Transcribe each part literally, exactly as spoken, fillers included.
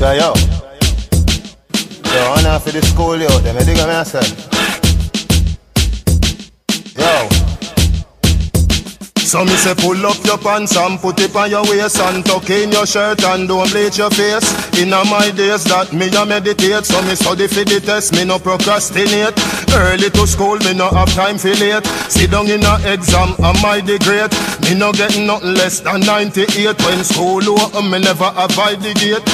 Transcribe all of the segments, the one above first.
So yo, yo, run off of the school, yo, then I dig on myself. Yo. So me say pull up your pants and put it on your waist and tuck in your shirt and don't bleach your face. In a my days that me a meditate, so me study for the test, me no procrastinate. Early to school, me no have time for late. Sit down in a exam, I might degrade. Me no get nothing less than ninety-eight. When school open, me never abide the gate.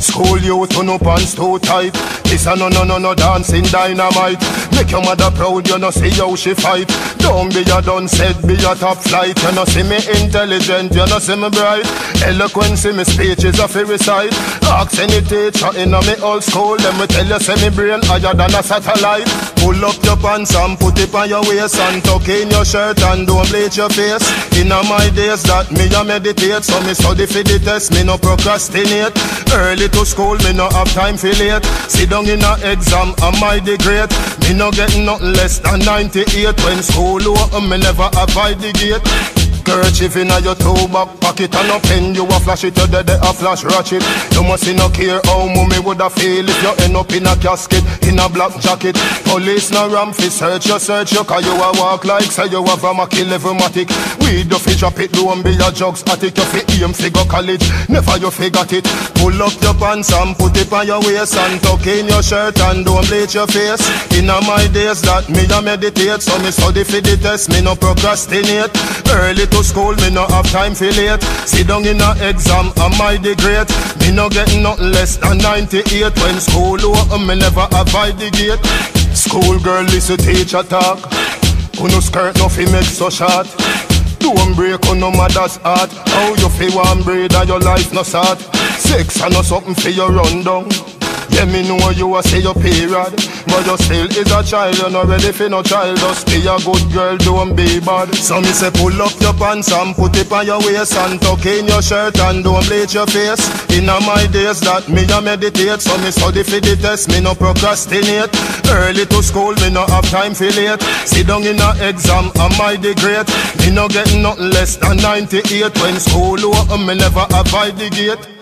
School youth, no pants too tight. This a no no no no dancing dynamite. Make your mother proud, you no see how she fight. Don't be a done said, be a top flight. You no see me intelligent, you no see me bright. Eloquence in me speech is a fairy sight. Ask any teacher in a me old school, let me tell you say me brain higher than a satellite. Pull up your pants and put it on your waist and tuck in your shirt and don't bleach your face. In a my days that me a meditate, so me study for the test, me no procrastinate. Early to school, me no have time for late. Sit down in a exam, I might degrade. Me no get nothing less than ninety-eight. When school open, me never abide the gate. Kerchief in a your toe back pocket and a pen, you a flash it, you dead a flash ratchet. You must see no care how mummy woulda feel if you end up in a casket, in a black jacket. Police no ram fi search you, search you, cause you a walk like say you have a Mackie level-matic. We do fi drop it, don't be a drugs attic. You fi aim fi go college, never you fi got it. Pull up your pants and put it on your waist and tuck in your shirt and don't bleach your face. In a my days that me a meditate, so me study fi the test, me no procrastinate. Early to school, me no have time for late. Sit down in a exam, I might degrade. Me no get nothing less than ninety-eight. When school open, me never abide the gate. School girl, listen teacher talk. Who no skirt, no fi make so short. Don't break on no mother's heart. How you fi want breed and your life no sad. Sex and no something fi you run down. Yeah, me know you a say your period, but you still is a child, you're not ready for no child. Just be a good girl, don't be bad. So me say pull up your pants and put it on your waist and tuck in your shirt and don't bleach your face. In a my days that me a meditate, so me study for the test, me no procrastinate. Early to school, me no have time for late. Sit down in a exam, I might degrade. Me no get nothing less than ninety-eight. When school open, me never abide the gate.